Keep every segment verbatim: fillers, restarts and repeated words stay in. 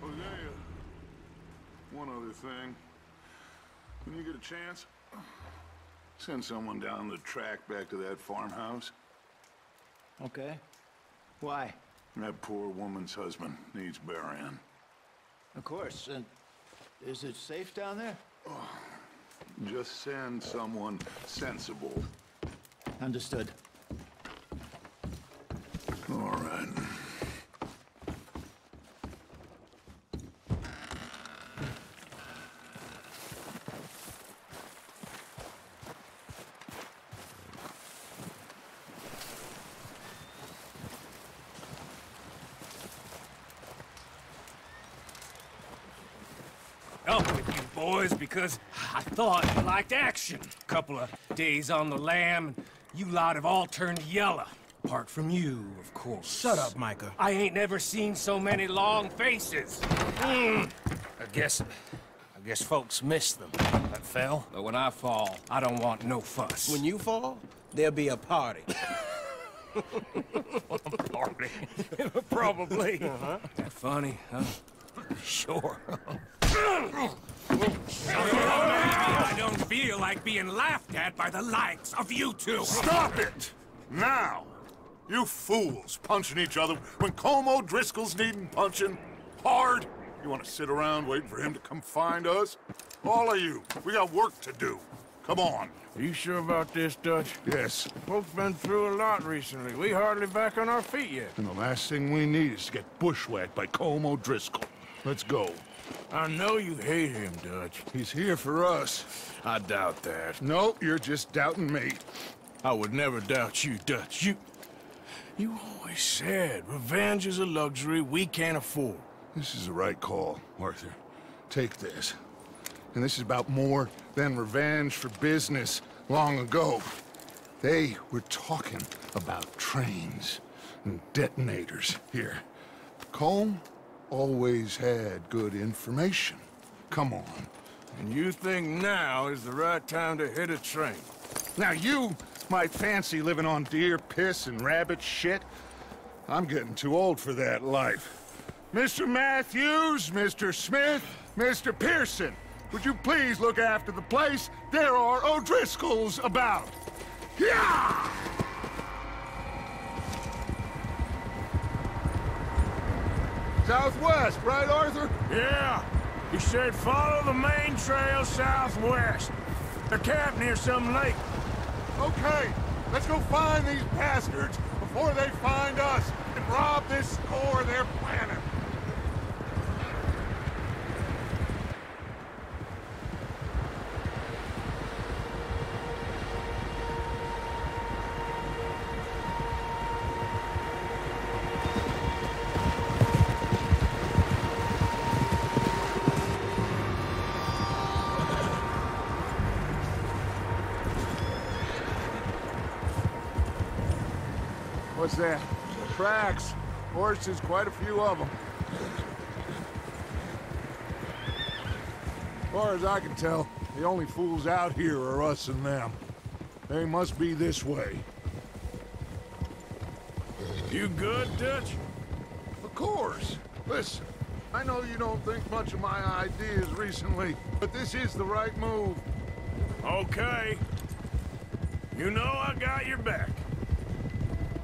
Hosea, one other thing. When you get a chance, send someone down the track back to that farmhouse. Okay. Why? That poor woman's husband needs burying. Of course. And is it safe down there? Oh, just send someone sensible. Understood. All right. Because I thought you liked action. Couple of days on the lam, and you lot have all turned yellow. Apart from you, of course. Shut up, Micah. I ain't never seen so many long faces. Mm. I guess... I guess folks miss them. I fell. But when I fall, I don't want no fuss. When you fall, there'll be a party. A party? Probably. Uh-huh. That funny, huh? Sure. I don't feel like being laughed at by the likes of you two. Stop it! Now! You fools punching each other when Colm O'Driscoll's needing punching hard. You want to sit around waiting for him to come find us? All of you, we got work to do. Come on. Are you sure about this, Dutch? Yes. Folks been through a lot recently. We hardly back on our feet yet. And the last thing we need is to get bushwhacked by Colm O'Driscoll. Let's go. I know you hate him, Dutch. He's here for us. I doubt that. No, you're just doubting me. I would never doubt you, Dutch. You... You always said revenge is a luxury we can't afford. This is the right call, Arthur. Take this. And this is about more than revenge for business long ago. They were talking about trains and detonators here. Colm always had good information. Come on. And you think now is the right time to hit a train? Now you might fancy living on deer piss and rabbit shit. I'm getting too old for that life. Mister Matthews, Mister Smith, Mister Pearson, would you please look after the place? There are O'Driscolls about. Yeah! Southwest, right, Arthur? Yeah. He said follow the main trail southwest. They're camped near some lake. Okay, let's go find these bastards before they find us and rob this score they're planning. What's that? Tracks. Horses, quite a few of them. As far as I can tell, the only fools out here are us and them. They must be this way. You good, Dutch? Of course. Listen, I know you don't think much of my ideas recently, but this is the right move. Okay. You know I got your back.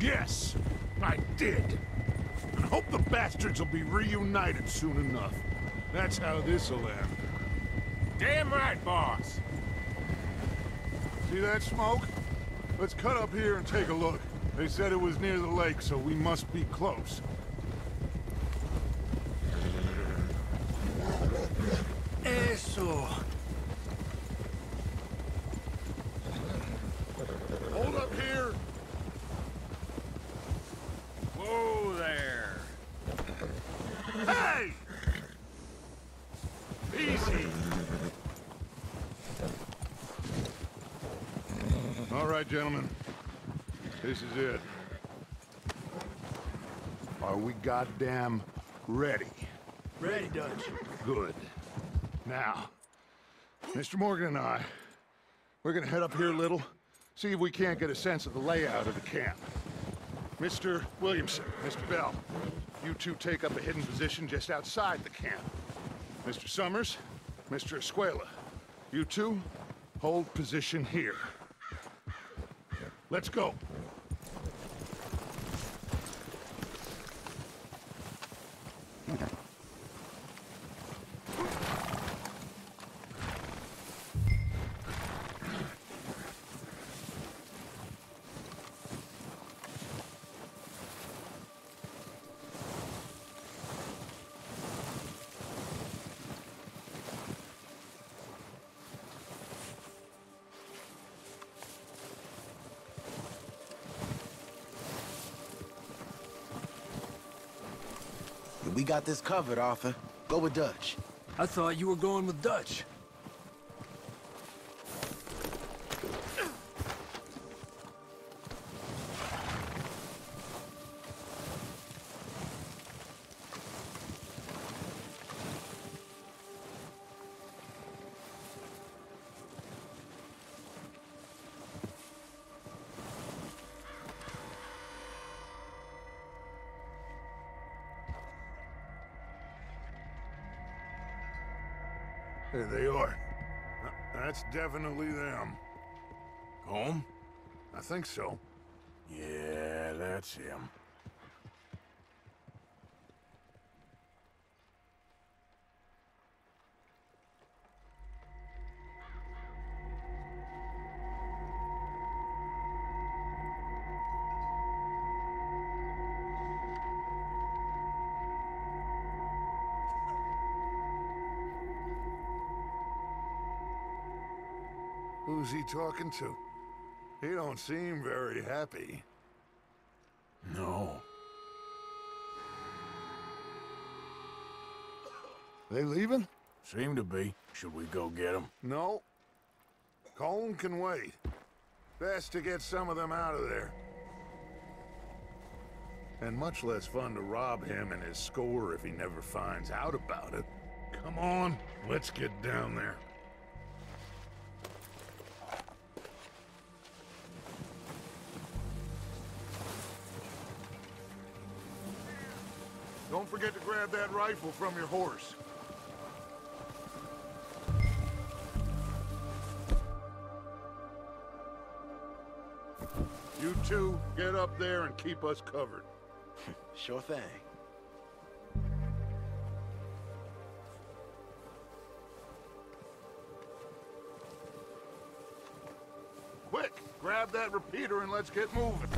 Yes, I did. And I hope the bastards will be reunited soon enough. That's how this'll end. Damn right, boss. See that smoke? Let's cut up here and take a look. They said it was near the lake, so we must be close. Eso. Hold up here. Whoa there. Hey! Easy. All right, gentlemen. This is it. Are we goddamn ready? Ready, Dutch. Good. Now, Mister Morgan and I, we're gonna head up here a little, see if we can't get a sense of the layout of the camp. Mister Williamson, Mister Bell, you two take up a hidden position just outside the camp. Mister Summers, Mister Escuela, you two hold position here. Let's go. We got this covered, Arthur. Go with Dutch. I thought you were going with Dutch. There they are. That's definitely them. Home? I think so. Yeah, that's him. Who's he talking to? He don't seem very happy. No. They leaving? Seem to be. Should we go get them? No. Colm can wait. Best to get some of them out of there. And much less fun to rob him and his score if he never finds out about it. Come on, let's get down there. Don't forget to grab that rifle from your horse. You two, get up there and keep us covered. Sure thing. Quick, grab that repeater and let's get moving.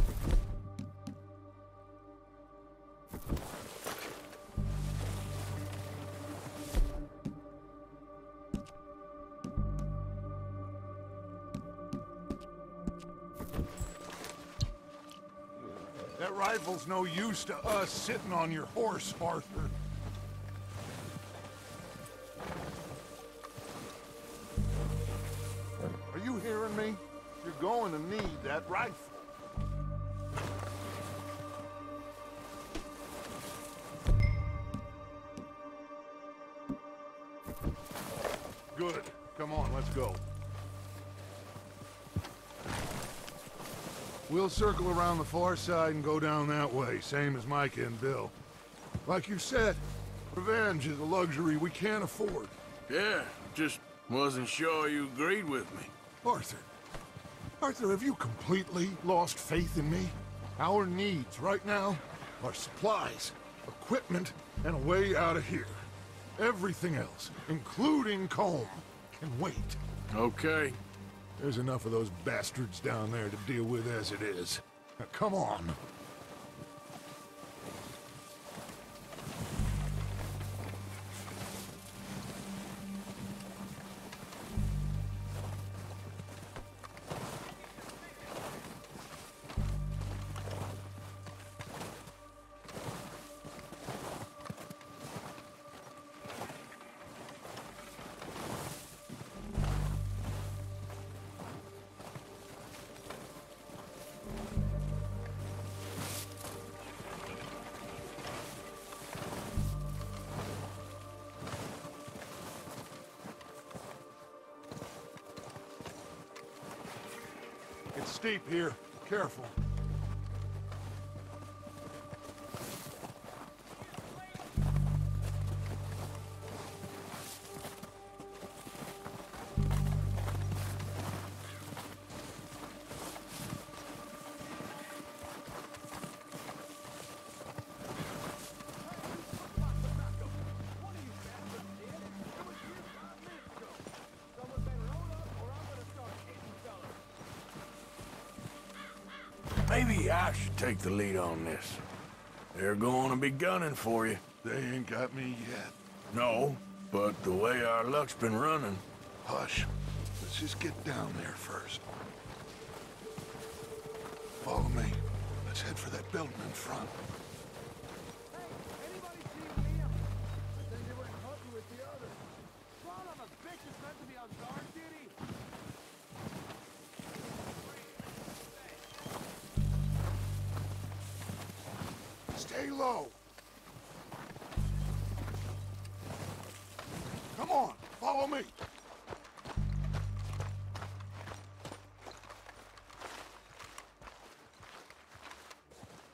Rifle's no use to us sitting on your horse, Arthur. Are you hearing me? You're going to need that rifle. Good. Come on, let's go. We'll circle around the far side and go down that way, same as Mike and Bill. Like you said, revenge is a luxury we can't afford. Yeah, just Wasn't sure you agreed with me. Arthur. Arthur, have you completely lost faith in me? Our needs right now are supplies, equipment, and a way out of here. Everything else, including Colm, can wait. Okay. There's enough of those bastards down there to deal with as it is. Now, come on. Steep here. Careful. Maybe I should take the lead on this. They're going to be gunning for you. They ain't got me yet. No, but the way our luck's been running. Hush. Let's just get down there first. Follow me. Let's head for that building in front. Hey, anybody see Liam? But then they wouldn't help you with the others. Son of a bitch is meant to be on guard duty. Stay low. Come on, follow me.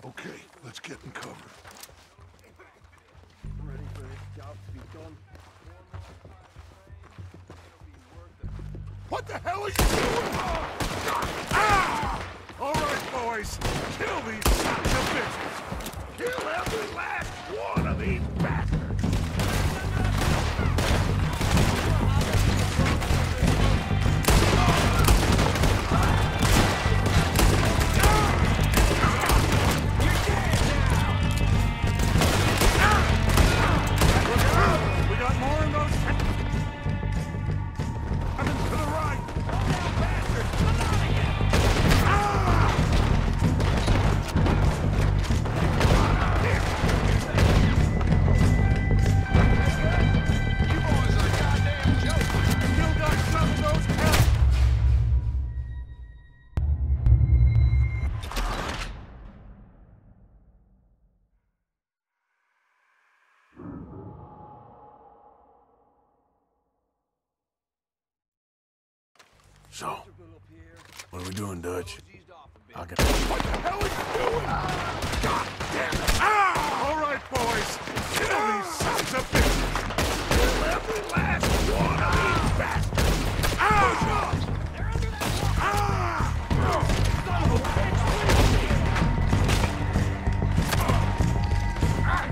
Okay, let's get in cover. I'm ready for this job to be done. What the hell are you doing? Ah! All right, boys, kill these sons of bitches. Kill every last one of these bastards! We got more in those... Coming to the right! All down, bastards! I'm out of here! So, what are we doing, Dutch? I can... What the hell are you doing? God damn it! Ah! All right, boys. Kill these sons of bitches. Kill every last one of these bastards. Ah! Push up! They're under that wall. Ah! Son of a bitch, please. Ah! Ah!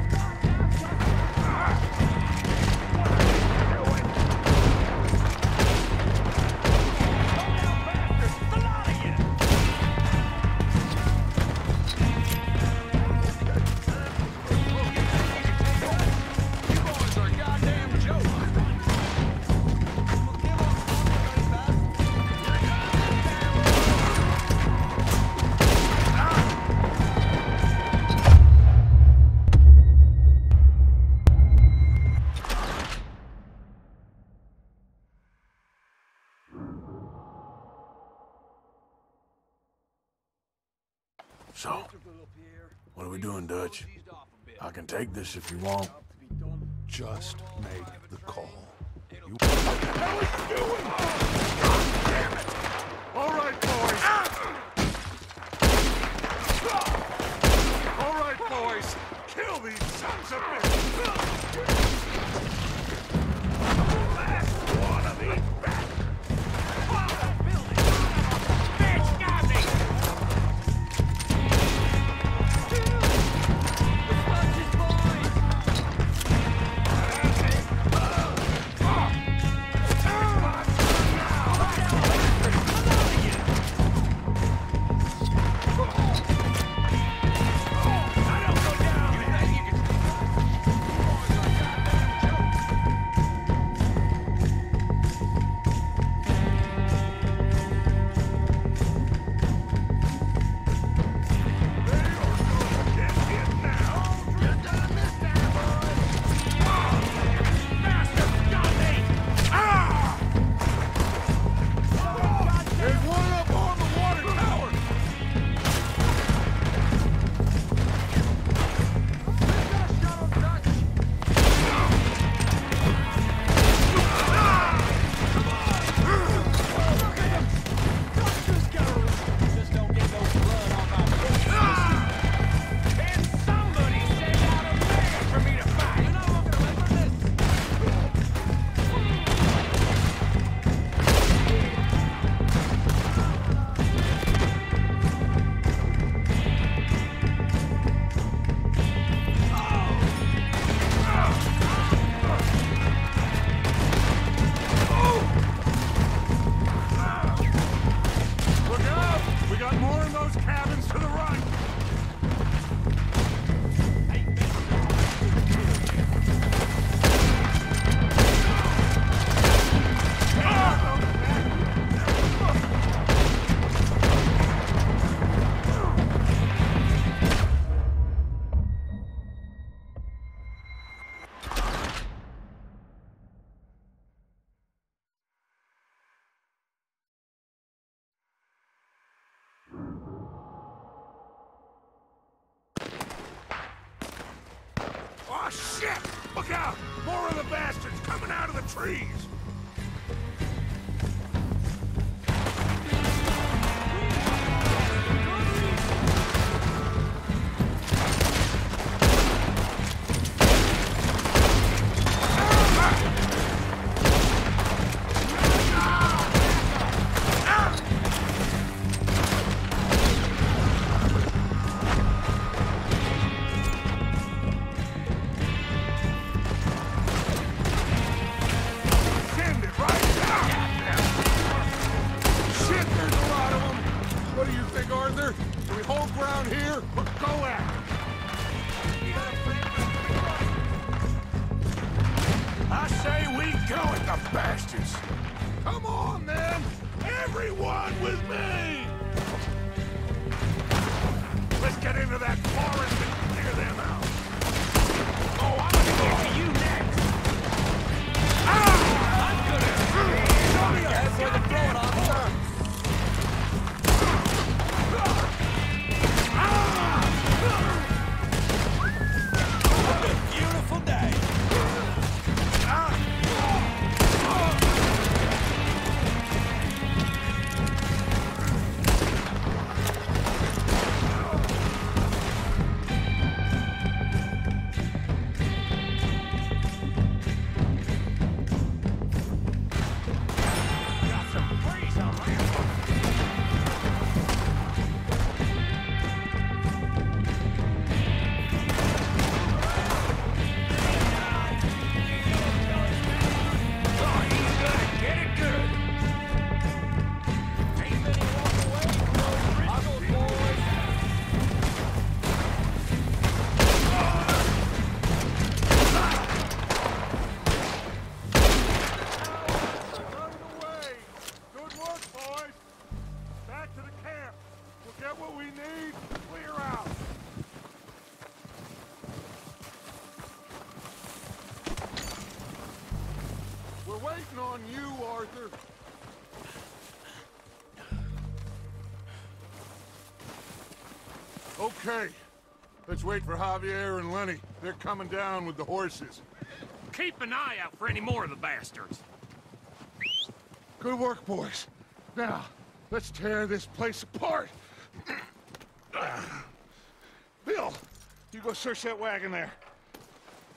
So, what are we doing, Dutch? I can take this if you want. Just make the call. You... What the hell are you doing? God damn it! All right, boys. All right, boys. Kill these sons of bitches. Last one of these. freeze. Okay, let's wait for Javier and Lenny. They're coming down with the horses. Keep an eye out for any more of the bastards. Good work, boys. Now, let's tear this place apart. Bill, you go search that wagon there.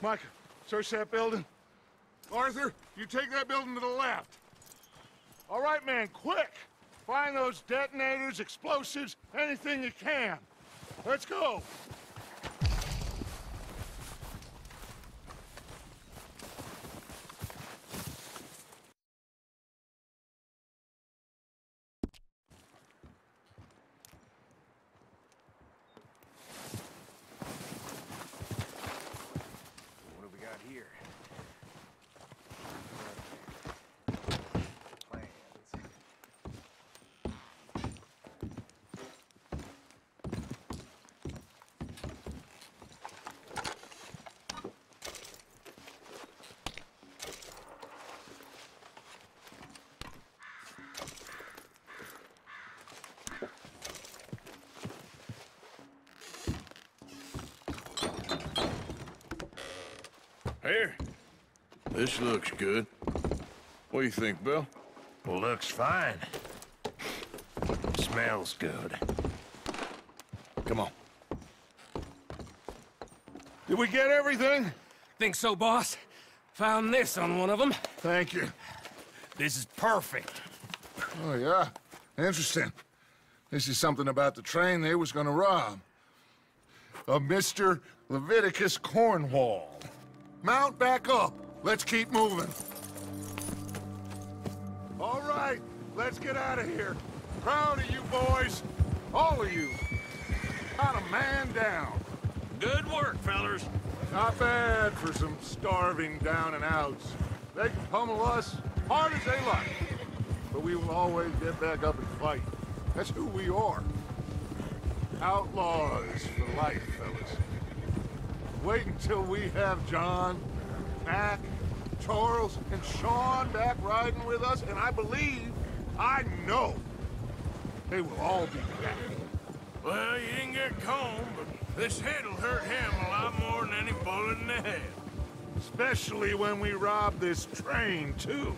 Mike, search that building. Arthur, you take that building to the left. All right, man, quick. Find those detonators, explosives, anything you can. Let's go! Here. This looks good. What do you think, Bill? Well, looks fine. Smells good. Come on. Did we get everything? Think so, boss. Found this on one of them. Thank you. This is perfect. Oh, yeah. Interesting. This is something about the train they was gonna rob. Of Mister Leviticus Cornwall. Mount back up. Let's keep moving. All right, let's get out of here. Proud of you boys. All of you. Not a man down. Good work, fellas. Not bad for some starving down and outs. They can pummel us hard as they like. But we will always get back up and fight. That's who we are. Outlaws for life, fellas. Wait until we have John, Mac, Charles, and Sean back riding with us, and I believe, I know, they will all be back. Well, you didn't get combed, but this head'll hurt him a lot more than any bullet in the head. Especially when we rob this train, too.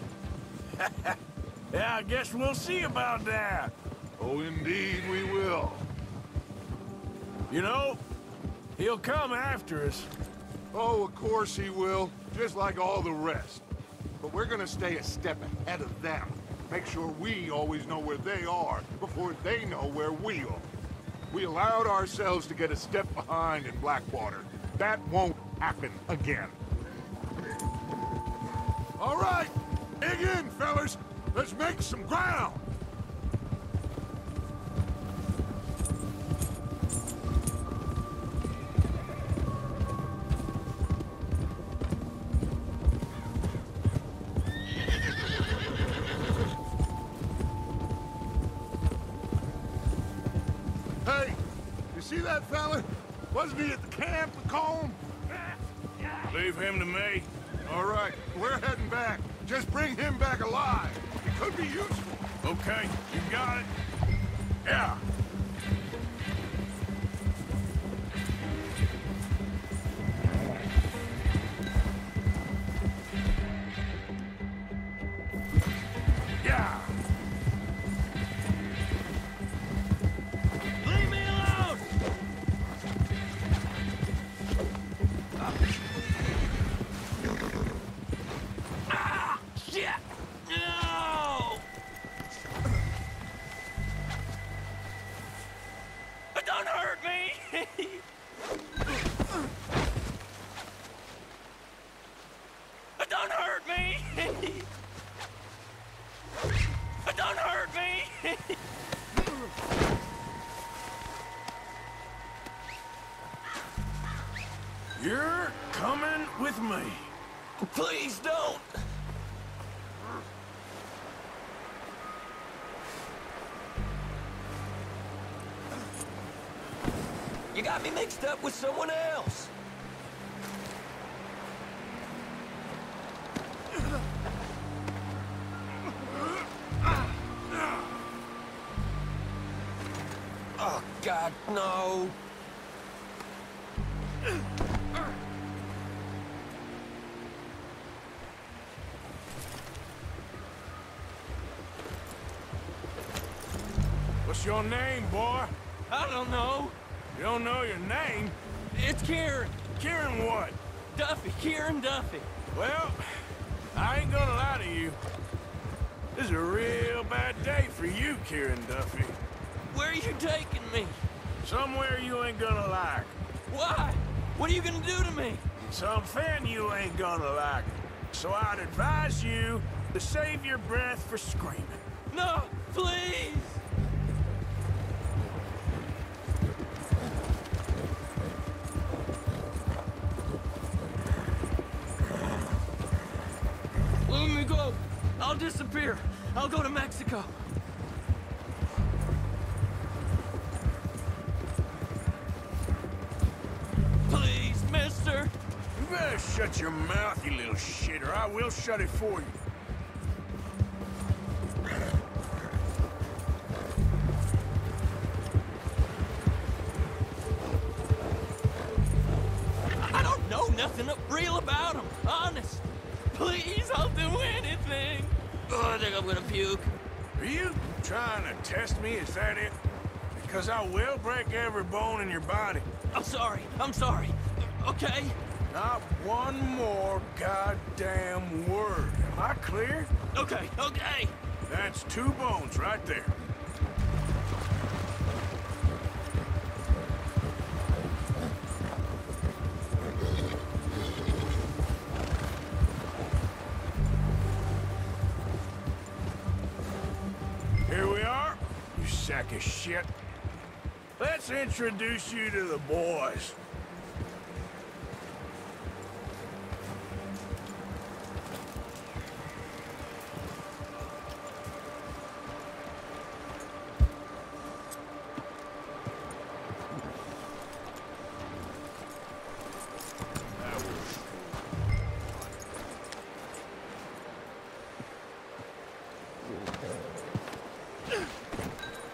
Yeah, I guess we'll see about that. Oh, indeed we will. You know, he'll come after us. Oh, of course he will, just like all the rest. But we're gonna stay a step ahead of them. Make sure we always know where they are before they know where we are. We allowed ourselves to get a step behind in Blackwater. That won't happen again. All right, dig in, fellas. Let's make some ground. See that fella? Wasn't he at the camp with Colm? Leave him to me. All right, we're heading back. Just bring him back alive. He could be useful. Okay, you got it. Yeah. You're coming with me. Please don't! You got me mixed up with someone else. Oh, God, no. What's your name, boy? I don't know. You don't know your name? It's Kieran. Kieran what? Duffy. Kieran Duffy. Well, I ain't gonna lie to you. This is a real bad day for you, Kieran Duffy. Where are you taking me? Somewhere you ain't gonna like. Why? What are you gonna do to me? Something you ain't gonna like. So I'd advise you to save your breath for screaming. No, please! Let me go. I'll disappear. I'll go to Mexico. Please, mister. You better shut your mouth, you little shit, or I will shut it for you. I don't know nothing real about him, honest. Please, I'll do anything. Oh, I think I'm gonna puke. Are you trying to test me? Is that it? Because I will break every bone in your body. I'm sorry. I'm sorry. Okay? Not one more goddamn word. Am I clear? Okay, okay. That's two bones right there. Sack of shit. Let's introduce you to the boys.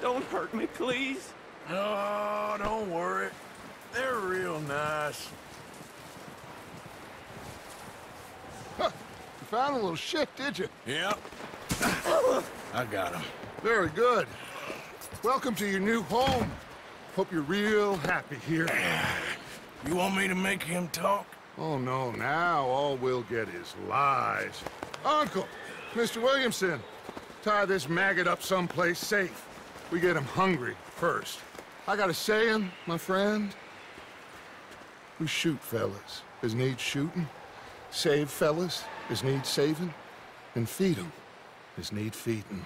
Don't hurt me, please. No, don't worry. They're real nice. found a little shit, did you? Yep. I got him. Very good. Welcome to your new home. Hope you're real happy here. You want me to make him talk? Oh, no. Now all we'll get is lies. Uncle, Mister Williamson, tie this maggot up someplace safe. We get him hungry first. I got a saying, my friend. We shoot fellas as need shooting, save fellas as need saving, and feed them as need feeding.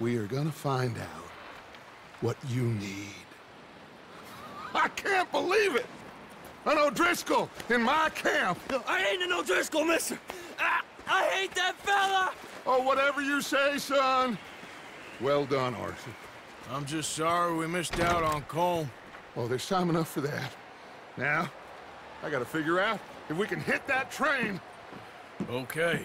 We are gonna find out what you need. I can't believe it! An O'Driscoll in my camp! No, I ain't an O'Driscoll, mister! I, I hate that fella! Oh, whatever you say, son. Well done, Arthur. I'm just sorry we missed out on Colm. Oh, there's time enough for that. Now, I gotta figure out if we can hit that train. Okay.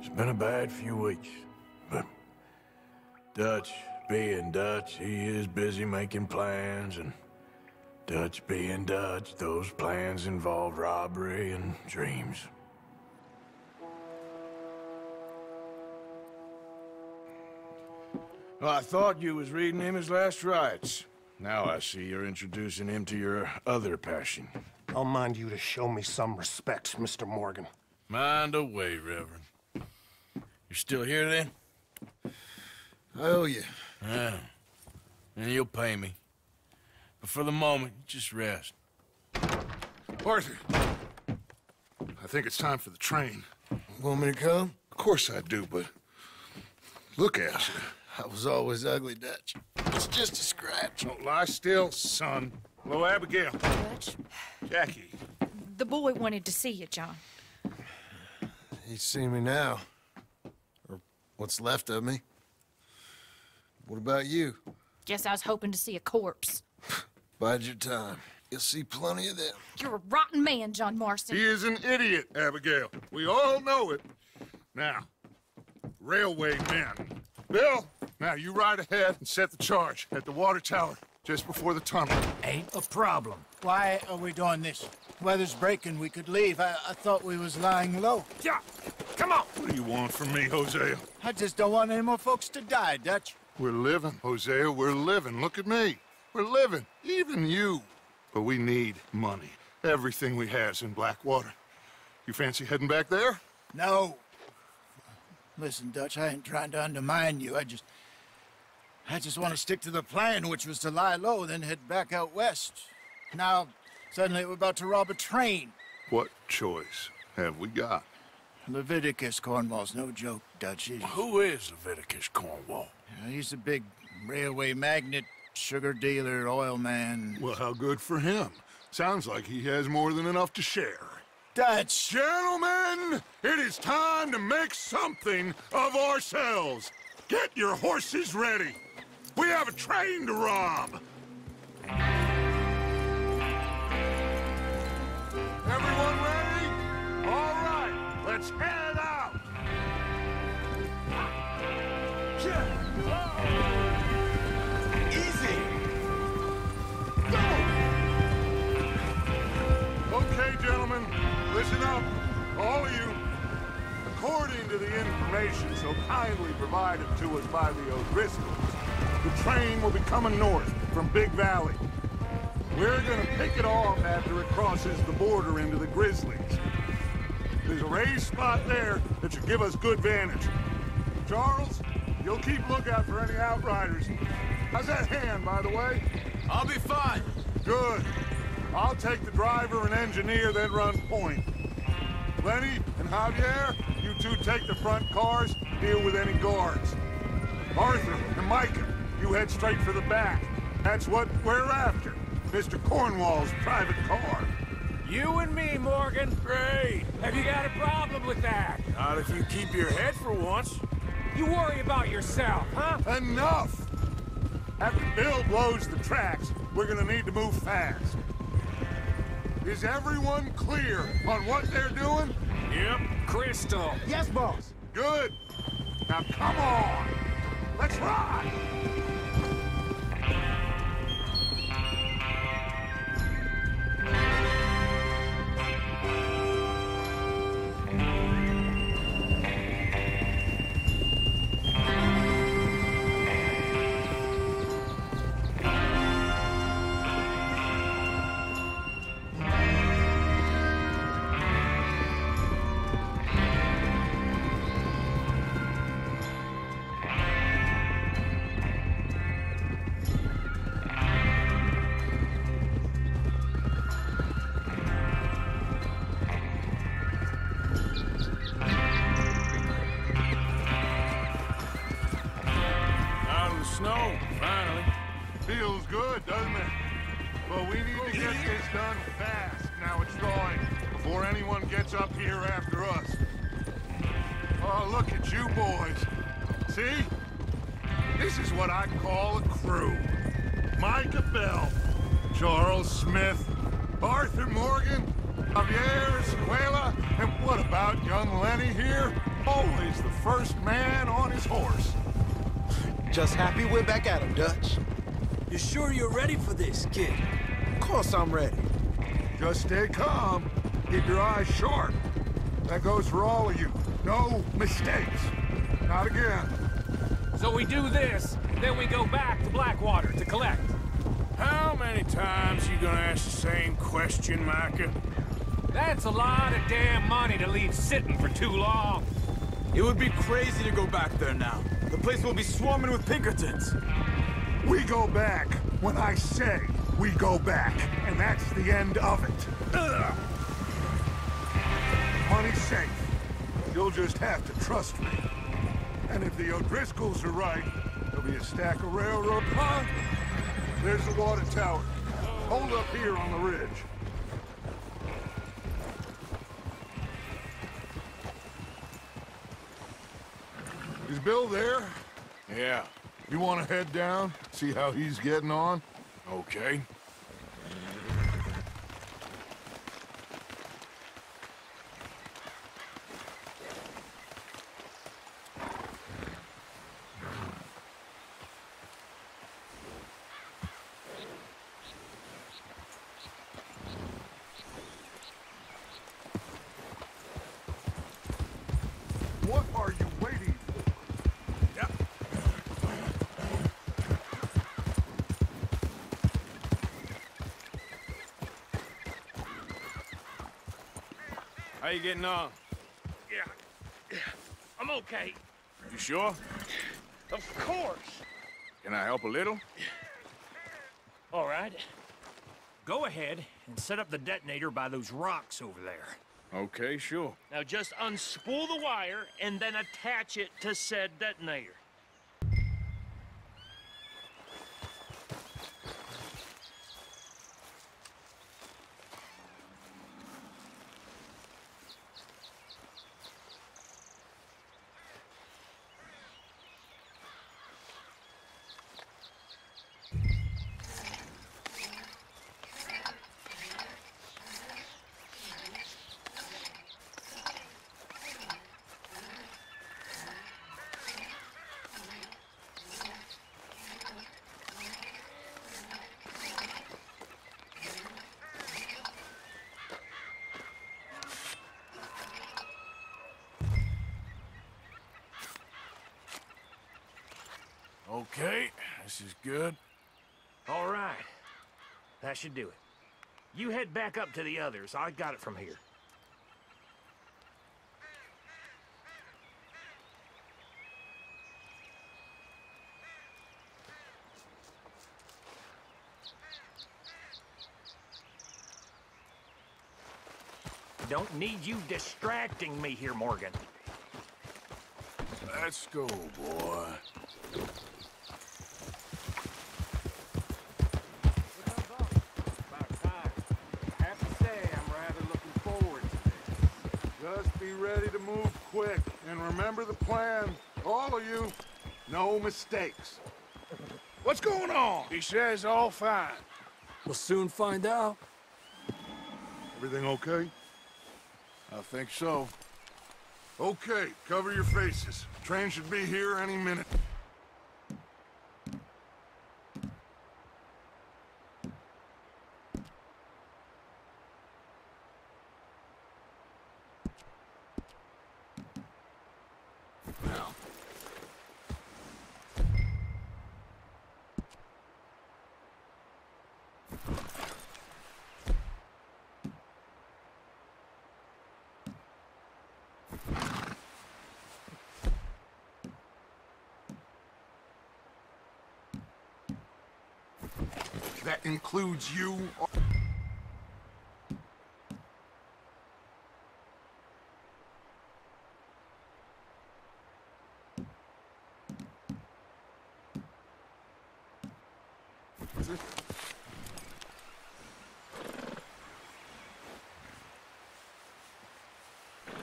It's been a bad few weeks, but Dutch being Dutch, he is busy making plans, and Dutch being Dutch, those plans involve robbery and dreams. Well, I thought you was reading him his last rites. Now I see you're introducing him to your other passion. I'll mind you to show me some respects, Mister Morgan. Mind away, Reverend. You're still here, then? I owe you. Yeah. And you'll pay me. But for the moment, just rest. Arthur! I think it's time for the train. Want me to come? Of course I do, but look at you. I was always ugly, Dutch. It's just a scratch. Don't lie still, son. Hello, Abigail. Dutch? Jackie. The boy wanted to see you, John. He's seen me now. What's left of me. What about you? Guess I was hoping to see a corpse. Bide your time. You'll see plenty of them. You're a rotten man, John Marston. He is an idiot, Abigail. We all know it. Now, railway men. Bill, now you ride ahead and set the charge at the water tower just before the tunnel. Ain't a problem. Why are we doing this? Weather's breaking. We could leave. I, I thought we was lying low. Yeah. Come on. What do you want from me, Hosea? I just don't want any more folks to die, Dutch. We're living, Hosea. We're living. Look at me. We're living. Even you. But we need money. Everything we has in Blackwater. You fancy heading back there? No. Listen, Dutch, I ain't trying to undermine you. I just... I just want to stick to the plan, which was to lie low, then head back out west. Now, suddenly we're about to rob a train. What choice have we got? Leviticus Cornwall's no joke, Dutch. He's... Who is Leviticus Cornwall? You know, he's a big railway magnate, sugar dealer, oil man. Well, how good for him. Sounds like he has more than enough to share. Dutch! Gentlemen, it is time to make something of ourselves. Get your horses ready. We have a train to rob. Everyone ready? All right, let's head out. Easy. Go. Okay, gentlemen, listen up. All of you, according to the information so kindly provided to us by the O'Driscolls, the train will be coming north from Big Valley. We're gonna pick it off after it crosses the border into the Grizzlies. There's a raised spot there that should give us good vantage. Charles, you'll keep lookout for any outriders. How's that hand, by the way? I'll be fine. Good. I'll take the driver and engineer, then run point. Lenny and Javier, you two take the front cars, deal with any guards. Arthur and Micah, you head straight for the back. That's what we're after. Mister Cornwall's private car. You and me, Morgan. Great. Have you got a problem with that? Not if you keep your head for once. You worry about yourself, huh? Enough! After Bill blows the tracks, we're gonna need to move fast. Is everyone clear on what they're doing? Yep, crystal. Yes, boss. Good. Now come on. Let's ride. Just happy we're back at him, Dutch. You sure you're ready for this, kid? Of course I'm ready. Just stay calm. Keep your eyes sharp. That goes for all of you. No mistakes. Not again. So we do this, then we go back to Blackwater to collect. How many times you gonna ask the same question, Micah? That's a lot of damn money to leave sitting for too long. It would be crazy to go back there now. The place will be swarming with Pinkertons. We go back when I say we go back, and that's the end of it. Ugh. Money's safe. You'll just have to trust me. And if the O'Driscolls are right, there'll be a stack of railroad pond. There's the water tower. Hold up here on the ridge. Is Bill there? Yeah. You want to head down, see how he's getting on? Okay. How you getting on? Yeah, I'm okay. You sure? Of course. Can I help a little? All right. Go ahead and set up the detonator by those rocks over there. Okay, sure. Now just unspool the wire and then attach it to said detonator. Okay, this is good. All right. That should do it. You head back up to the others. I got it from here. Don't need you distracting me here, Morgan. Let's go, boy. Be ready to move quick, and remember the plan, all of you. No mistakes. What's going on? He says all fine. We'll soon find out. Everything okay? I think so. Okay, cover your faces. Train should be here any minute. That includes you.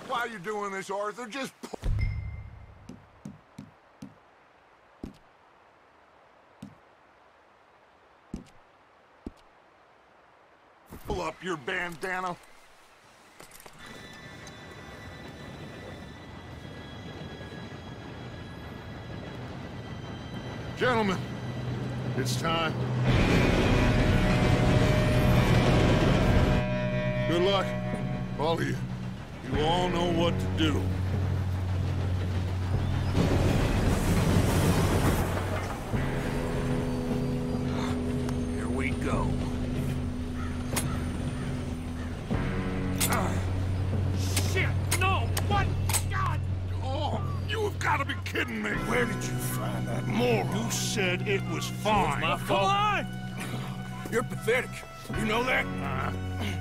Why are you doing this, Arthur? Just pull. Pull up your bandana. Gentlemen, it's time. Good luck, all of you. You all know what to do. Where did you find that moron? You said it was fine. It was my fault. Come on! You're pathetic. You know that? Uh-huh.